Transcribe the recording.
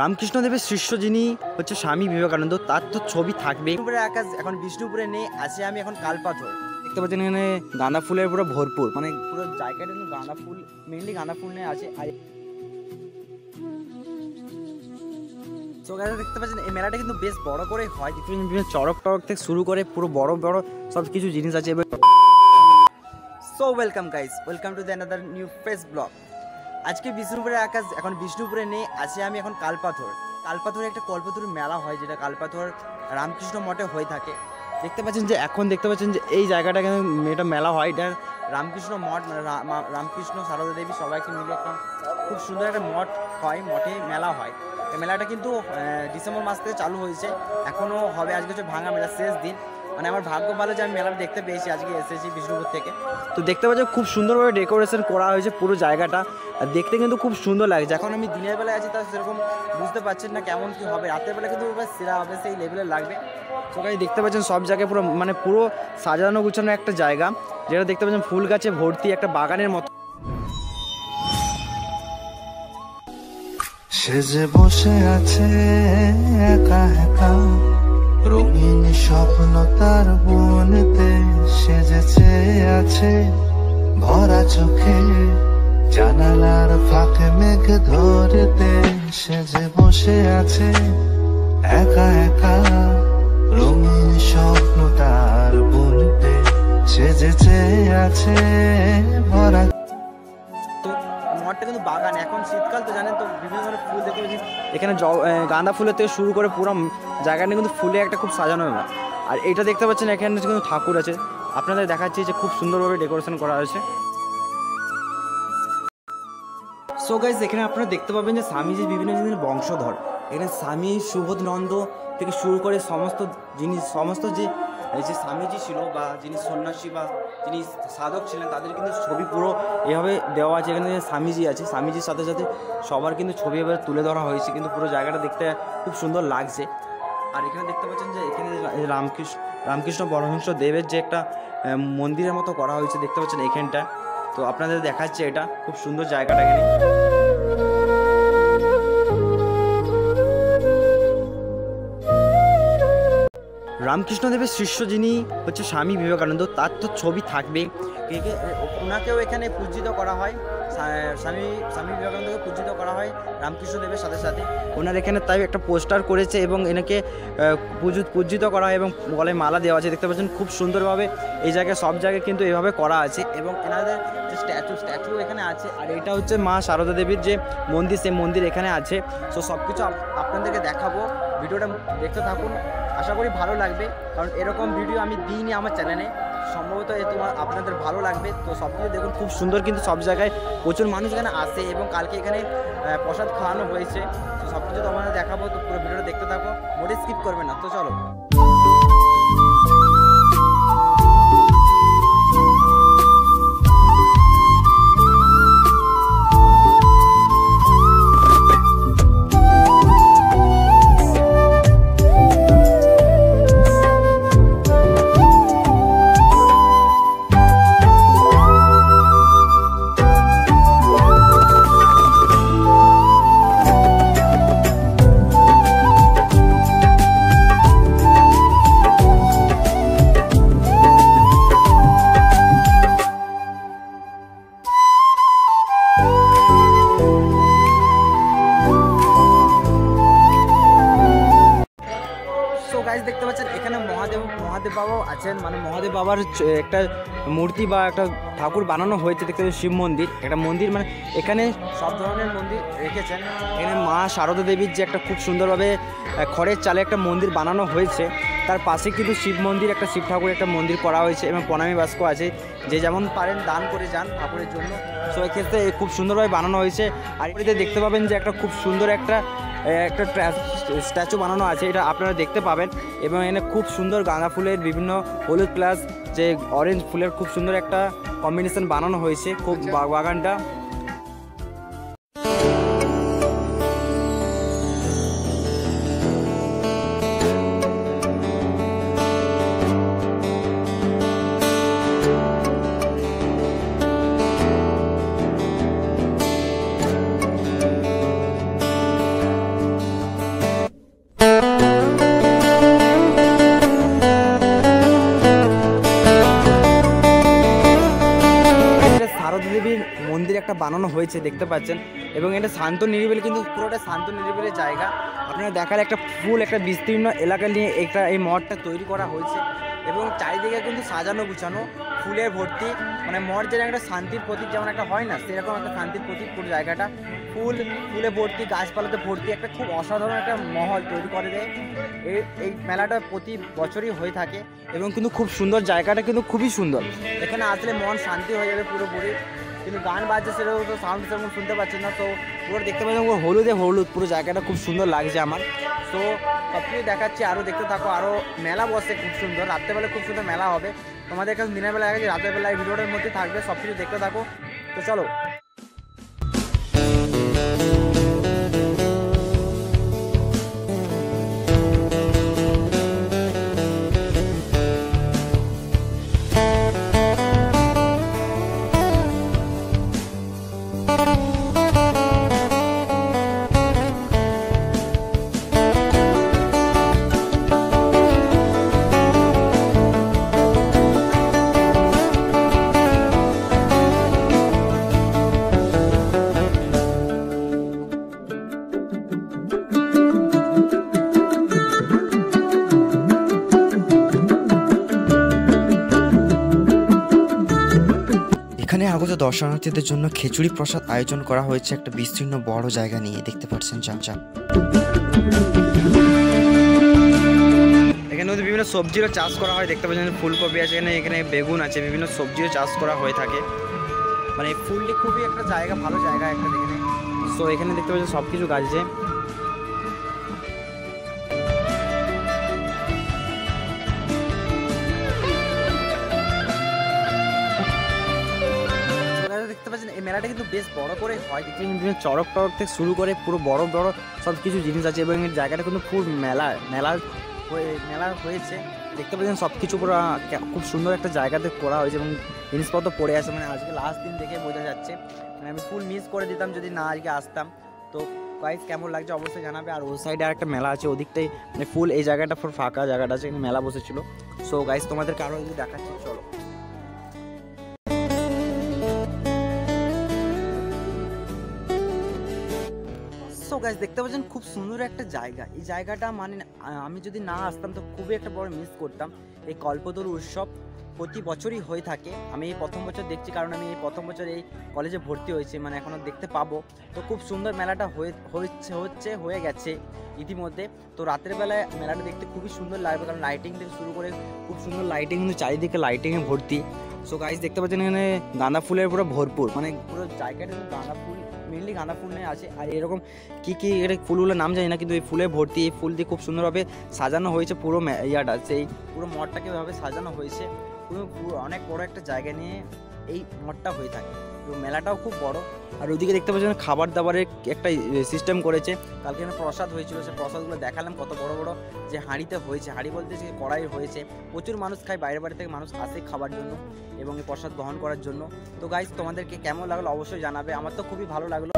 রামকৃষ্ণদেবের শিষ্য যিনি হচ্ছে স্বামী বিবেকানন্দ, তার তো ছবি থাকবে। আকাশ এখন বিষ্ণুপুরে নেই, আছে আমি এখন কালপাথর। দেখতে পাচ্ছেন এখানে গাঁদা ফুলের পুরো ভরপুর, মানে পুরো জায়গাটা গাঁদা ফুল, মেনলি গাঁদা ফুল নিয়ে আছে। আর দেখতে পাচ্ছেন এই মেলাটা কিন্তু বেশ বড় করে হয়, বিভিন্ন চড়ক টড়ক থেকে শুরু করে পুরো বড় বড় সব কিছু জিনিস আছে। So welcome guys, welcome to the another new face blog. আজকে বিষ্ণুপুরের আকাশ এখন বিষ্ণুপুরে নেই, আছি আমি এখন কালপাথর। কালপাথরে একটা কল্পতরু মেলা হয়, যেটা কালপাথর রামকৃষ্ণ মঠে হয়ে থাকে। দেখতে পাচ্ছেন যে এখন দেখতে পাচ্ছেন যে এই জায়গাটা এখানে এটা মেলা হয়, এটা রামকৃষ্ণ মঠ, মানে রামকৃষ্ণ সারদা দেবী সবাইকে মিলে এখন খুব সুন্দর একটা মঠ হয়, মঠে মেলা হয়। এই মেলাটা কিন্তু ডিসেম্বর মাস থেকে চালু হয়েছে, এখনও হবে। আজকে হচ্ছে ভাঙা মেলা শেষ দিন, মানে আমার ভাগ্য ভালো যে আমি মেলাটা দেখতে পেয়েছি, আজকে এসেছি বিষ্ণুপুর থেকে। তো দেখতে পাচ্ছি খুব সুন্দরভাবে ডেকোরেশন করা হয়েছে পুরো জায়গাটা, আর দেখতে কিন্তু খুব সুন্দর লাগছে। এখন আমি দিনের বেলায় আছি, তা সেরকম বুঝতে পারছেন না কেমন কী হবে। রাতের বেলা কিন্তু সেরা হবে, সেই লেভেলের লাগবে। সবাই দেখতে পাচ্ছেন সব জায়গায় পুরো, মানে পুরো সাজানো গুছানো একটা জায়গা, যেটা দেখতে পাচ্ছেন ফুল গাছে ভর্তি, একটা বাগানের মতো। সে যে বসে আছে একা একা, রঙিন স্বপ্ন তার বুনতে সেজেছে আছে ভরা চোখে, জানালার ফাঁকে মেঘ ধরতে সেজে বসে আছে একা একা, রঙিন স্বপ্ন তার বুনতে সেজেছে আছে ভরা। মঠটা কিন্তু বাগান, এখন শীতকাল তো জানেন তো, বিভিন্ন ধরনের ফুল দেখতে পেয়েছি এখানে, গাঁদা ফুলের থেকে শুরু করে পুরো জায়গাটা কিন্তু ফুলে একটা খুব সাজানো মেলা। আর এটা দেখতে পাচ্ছেন এখানে কিন্তু ঠাকুর আছে, আপনাদের দেখাচ্ছি যে খুব সুন্দরভাবে ডেকোরেশন করা হয়েছে। সো গাইস, এখানে আপনারা দেখতে পাবেন যে স্বামীজির বিভিন্ন জিনিসের বংশধর, এখানে স্বামী সুবোধানন্দ থেকে শুরু করে সমস্ত জিনিস, সমস্ত যে স্বামীজি ছিল বা যিনি সন্ন্যাসী বা যিনি সাধক ছিলেন, তাদের কিন্তু ছবি পুরো এভাবে দেওয়া আছে। এখানে স্বামীজি আছে, স্বামীজির সাথে সাথে সবার কিন্তু ছবি এবার তুলে ধরা হয়েছে, কিন্তু পুরো জায়গাটা দেখতে খুব সুন্দর লাগছে। আর এখানে দেখতে পাচ্ছেন যে এখানে রামকৃষ্ণ পরমহংস দেবের যে একটা মন্দিরের মতো করা হয়েছে, দেখতে পাচ্ছেন এখানটা। তো আপনাদের দেখাচ্ছে, এটা খুব সুন্দর জায়গাটা। এখানে রামকৃষ্ণদেবের শিষ্য যিনি হচ্ছে স্বামী বিবেকানন্দ, তার তো ছবি থাকবে। ওনাকেও এখানে পূজিত করা হয়, স্বামী বিবেকানন্দকে পূজিত করা হয় রামকৃষ্ণদেবের সাথে সাথে। ওনার এখানে তাই একটা পোস্টার করেছে এবং এনাকে পূজিত করা হয় এবং গলায় মালা দেওয়া আছে। দেখতে পাচ্ছেন খুব সুন্দরভাবে এই জায়গায়, সব জায়গায় কিন্তু এভাবে করা আছে। এবং এনাদের যে স্ট্যাচু এখানে আছে। আর এটা হচ্ছে মা সারদা দেবীর যে মন্দির, সেই মন্দির এখানে আছে। সো সব কিছু আপনাদেরকে দেখাবো, ভিডিওটা দেখতে থাকুন, আশা করি ভালো লাগবে। কারণ এরকম ভিডিও আমি দিইনি আমার চ্যানেলে, সম্ভবত আপনাদের ভালো লাগবে। তো সব কিছু দেখুন, খুব সুন্দর কিন্তু সব জায়গায় প্রচুর মানুষ এখানে আসে এবং কালকে এখানে প্রসাদ খাওয়ানো হয়েছে। তো সব কিছু তো আমরা দেখাবো, তো পুরো ভিডিওটা দেখতে থাকো, মোটে স্কিপ করবে না। তো চলো। দেখতে পাচ্ছেন এখানে মহাদেব বাবাও আছেন, মানে মহাদেব বাবার একটা মূর্তি বা একটা ঠাকুর বানানো হয়েছে। দেখতে পাচ্ছেন শিব মন্দির, একটা মন্দির, মানে এখানে সব ধরনের মন্দির রেখেছেন। এখানে মা সারদা দেবীর যে একটা খুব সুন্দরভাবে খড়ের চালে একটা মন্দির বানানো হয়েছে, তার পাশে কিন্তু শিব মন্দির, একটা শিব ঠাকুর একটা মন্দির করা হয়েছে। এবং প্রণামী বাস্ক আছে, যে যেমন পারেন দান করে যান ঠাকুরের জন্য। সো এক্ষেত্রে খুব সুন্দরভাবে বানানো হয়েছে। আর এতে দেখতে পাবেন যে একটা খুব সুন্দর একটা স্ট্যাচু বানানো আছে, এটা আপনারা দেখতে পাবেন। এবং এখানে খুব সুন্দর গাঁদা ফুলের বিভিন্ন হলুদ প্লাস যে অরেঞ্জ ফুলের খুব সুন্দর একটা কম্বিনেশন বানানো হয়েছে খুব বাগানটা। বানানো হয়েছে দেখতে পাচ্ছেন এবং এটা শান্ত নিরিবিলি, কিন্তু পুরোটা শান্ত নিরিবিলি জায়গা। আপনারা দেখালে একটা ফুল একটা বিস্তীর্ণ এলাকা নিয়ে একটা এই মঠটা তৈরি করা হয়েছে এবং চারিদিকে কিন্তু সাজানো গুছানো ফুলের ভর্তি, মানে মঠ যেরকম একটা শান্তির প্রতীক যেমন একটা হয় না, সেরকম একটা শান্তির প্রতীক পুরো জায়গাটা ফুলে ভর্তি, গাছপালাতে ভর্তি, একটা খুব অসাধারণ একটা মহল তৈরি করে দেয়। এই মেলাটা প্রতি বছরই হয়ে থাকে এবং কিন্তু খুব সুন্দর জায়গাটা, কিন্তু খুবই সুন্দর। এখানে আসলে মন শান্তি হয়ে যাবে পুরোপুরি। কিন্তু গান বাজছে সেটাও তো সাউন্ড সেরকম শুনতে পাচ্ছেন না, তো পুরো দেখতে পাচ্ছেন পুরো হলুদ পুরো জায়গাটা খুব সুন্দর লাগছে আমার। তো সবকিছু দেখাচ্ছি, আরও দেখতে থাকো। আরও মেলা বসে খুব সুন্দর, রাত্রেবেলা খুব সুন্দর মেলা হবে। তোমাদের কাছে দিনের বেলা দেখাচ্ছি, রাতের বেলা এই ভিডিওটার মধ্যে থাকবে, সব কিছু দেখতে থাকো। তো চলো। আগত দর্শনার্থীদের জন্য খিচুড়ি প্রসাদ আয়োজন করা হয়েছে একটা বিস্তীর্ণ বড় জায়গা নিয়ে, দেখতে পাচ্ছেন। এখানে বিভিন্ন সবজিরও চাষ করা হয়, দেখতে পাচ্ছেন ফুলকপি আছে এখানে, এখানে বেগুন আছে, বিভিন্ন সবজিরও চাষ করা হয়ে থাকে। মানে ফুলটি খুবই একটা জায়গা, ভালো জায়গা একটা এখানে। সো এখানে দেখতে পাচ্ছেন সব কিছু গাছ যে মেলাটা কিন্তু বেশ বড় করে হয়। এখানে বিভিন্ন চড়ক টড়ক থেকে শুরু করে পুরো বড় সব কিছু জিনিস আছে এবং এই জায়গাটা কিন্তু খুব মেলা হয়েছে, দেখতে পাচ্ছেন সব কিছু পুরো খুব সুন্দর একটা জায়গাতে করা হয়েছে এবং জিনিসপত্র পড়ে আছে। মানে আজকে লাস্ট দিন দেখে বোঝা যাচ্ছে, মানে আমি ফুল মিস করে দিতাম যদি না আজকে আসতাম। তো গাইস কেমন লাগছে অবশ্যই জানাবে। আর ওই সাইডে আরেকটা মেলা আছে, ওদিকটাই মানে ফুল এই জায়গাটা পুরো ফাঁকা জায়গাটা আছে, এখানে মেলা বসেছিল। সো গাইস তোমাদেরকে আরও যদি দেখাচ্ছি, চলো। সো গাইস দেখতে পাচ্ছেন খুব সুন্দর একটা জায়গা, এই জায়গাটা মানে আমি যদি না আসতাম তো খুবই একটা বড় মিস করতাম। এই কল্পতরু উৎসব প্রতি বছরই হয়ে থাকে, আমি এই প্রথম বছর দেখছি, কারণ আমি এই প্রথম বছর এই কলেজে ভর্তি হয়েছি, মানে এখনও দেখতে পাবো। তো খুব সুন্দর মেলাটা হয়ে গেছে ইতিমধ্যে। তো রাতের বেলায় মেলাটা দেখতে খুবই সুন্দর লাগবে, কারণ লাইটিং থেকে শুরু করে খুব সুন্দর লাইটিং, কিন্তু চারিদিকে লাইটিংয়ে ভর্তি। সো গাইস দেখতে পাচ্ছেন এখানে গাঁদা ফুলের পুরো ভরপুর, মানে পুরো জায়গাটা গাঁদা ফুল, মেনলি গাঁদা ফুল নিয়ে আছে। আর এরকম কী এটা ফুলগুলোর নাম জানি না, কিন্তু এই ফুলে ভর্তি, এই ফুল দিয়ে খুব সুন্দরভাবে সাজানো হয়েছে পুরো ইয়াটা, সেই পুরো মঠটাকে এভাবে সাজানো হয়েছে। পুরো অনেক বড় একটা জায়গা নিয়ে এই মঠটা হয়ে থাকে এবং মেলাটাও খুব বড়। আর ওদিকে দেখতে পাচ্ছেন খাবার দাবারের একটা সিস্টেম করেছে, কালকে এখানে প্রসাদ হয়েছিল, সে প্রসাদগুলো দেখালাম কত বড় বড় যে হাঁড়িতে হয়েছে, হাঁড়ি বলতে যে কড়াই হয়েছে। প্রচুর মানুষ খায়, বাইরে থেকে মানুষ আসে খাবার জন্য এবং এই প্রসাদ গ্রহণ করার জন্য। তো গাইস তোমাদেরকে কেমন লাগলো অবশ্যই জানাবে, আমার তো খুবই ভালো লাগলো।